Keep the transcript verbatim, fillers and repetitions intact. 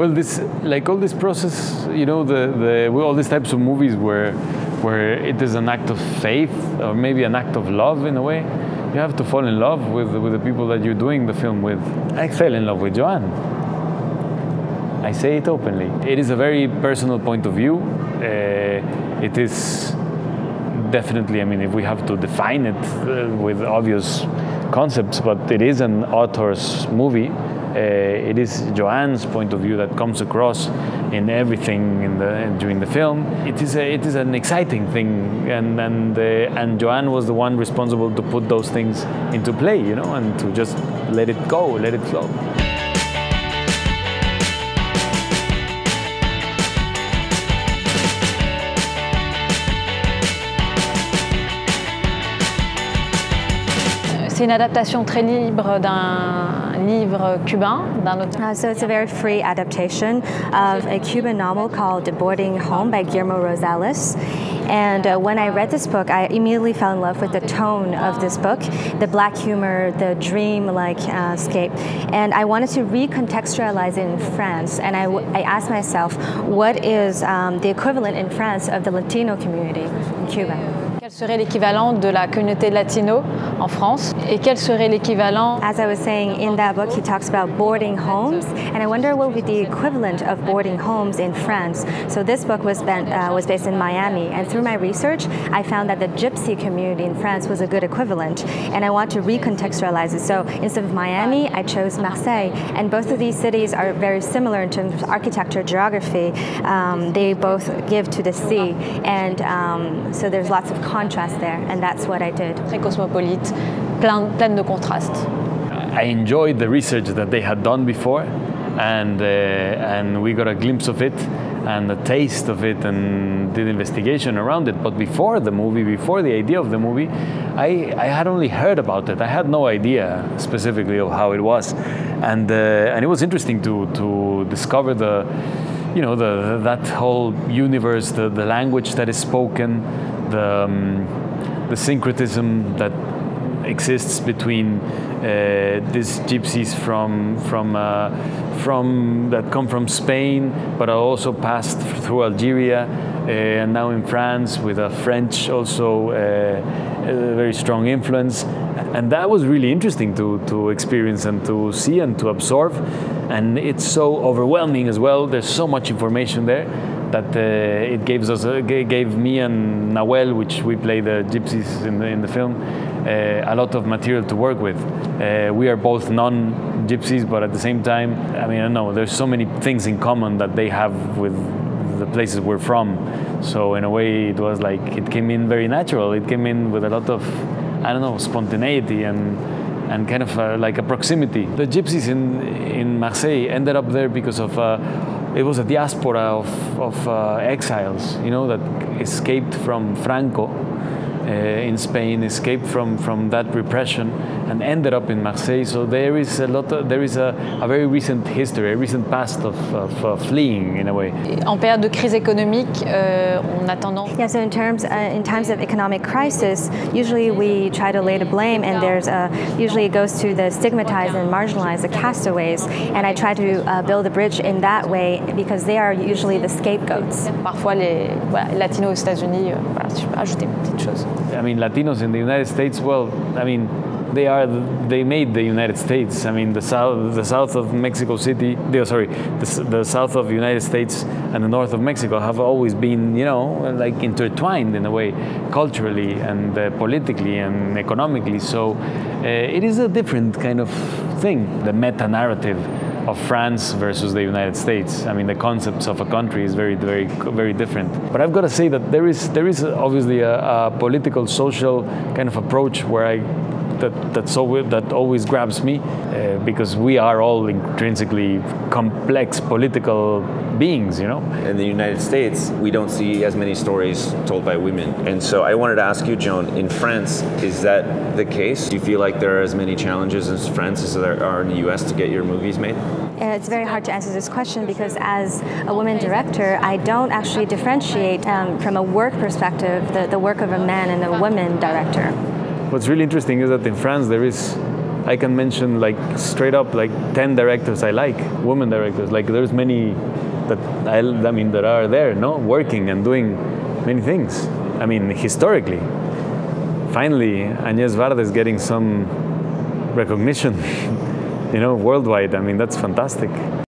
Well, this, like all this process, you know, the, the all these types of movies where where it is an act of faith or maybe an act of love in a way. You have to fall in love with with the people that you're doing the film with. I fell in love with Joanne. I say it openly. It is a very personal point of view. Uh, it is definitely, I mean, if we have to define it uh, with obvious concepts, but it is an author's movie. Uh, it is Joanne's point of view that comes across in everything in the, during the film. It is, a, it is an exciting thing, and, and, uh, and Joanne was the one responsible to put those things into play, you know, and to just let it go, let it flow. C'est une adaptation très libre d'un livre cubain, d'un auteur. Uh, so it's a very free adaptation of a Cuban novel called The Boarding Home by Guillermo Rosales. And uh, when I read this book, I immediately fell in love with the tone of this book, the black humor, the dream-like uh, scape. And I wanted to recontextualize it in France. And I, I asked myself, what is um, the equivalent in France of the Latino community in Cuba? As I was saying, in that book he talks about boarding homes, and I wonder what would be the equivalent of boarding homes in France. So this book was, bent, uh, was based in Miami, and through my research I found that the gypsy community in France was a good equivalent, and I want to recontextualize it. So instead of Miami, I chose Marseille, and both of these cities are very similar in terms of architecture, geography. Um, they both give to the sea, and um, so there's lots of contrast. contrast there, and that's what I did. Très cosmopolite, plein, plein de contrastes. I enjoyed the research that they had done before, and, uh, and we got a glimpse of it and a taste of it and did investigation around it. But before the movie, before the idea of the movie, I, I had only heard about it. I had no idea specifically of how it was. And, uh, and it was interesting to, to discover the, you know, the, that whole universe, the, the language that is spoken, The, um, the syncretism that exists between uh, these gypsies from from uh, from that come from Spain, but are also passed through Algeria uh, and now in France with a French also uh, a very strong influence. And that was really interesting to to experience and to see and to absorb. And it's so overwhelming as well. There's so much information there that uh, it gives us, uh, gave me and Nahuel, which we play the gypsies in the, in the film, uh, a lot of material to work with. Uh, we are both non-gypsies, but at the same time, I mean, I know there's so many things in common that they have with the places we're from. So in a way, it was like, it came in very natural. It came in with a lot of, I don't know, spontaneity and, and kind of uh, like a proximity. The gypsies in, in Marseille ended up there because of uh, it was a diaspora of, of uh, exiles, you know, that escaped from Franco uh, in Spain, escaped from, from that repression and ended up in Marseille. So there is a lot of, there is a, a very recent history, a recent past of, of uh, fleeing in a way. En période de crise économique, on a tendance. Yeah, so in terms uh, in times of economic crisis, usually we try to lay the blame, and there's a, usually it goes to the stigmatized and marginalized, the castaways, and I try to uh, build a bridge in that way because they are usually the scapegoats. Parfois les Latinos aux États-Unis, je peux ajouter une petite chose. I mean, Latinos in the United States, well, I mean, They are. They made the United States. I mean, the south, the south of Mexico City. The, sorry, the, the south of the United States and the north of Mexico have always been, you know, like intertwined in a way, culturally and uh, politically and economically. So uh, it is a different kind of thing. The meta-narrative of France versus the United States. I mean, the concepts of a country is very, very, very different. But I've got to say that there is, there is obviously a, a political, social kind of approach where I. That, that's always, that always grabs me uh, because we are all intrinsically complex political beings, you know. In the United States, we don't see as many stories told by women. And so I wanted to ask you, Joan, in France, is that the case? Do you feel like there are as many challenges in France as there are in the U S to get your movies made? It's very hard to answer this question because as a woman director, I don't actually differentiate um, from a work perspective the, the work of a man and a woman director. What's really interesting is that in France there is, I can mention like straight up like ten directors I like, women directors. Like there's many that I, I mean that are there, no, working and doing many things. I mean, historically, finally, Agnes Varda is getting some recognition, you know, worldwide. I mean, that's fantastic.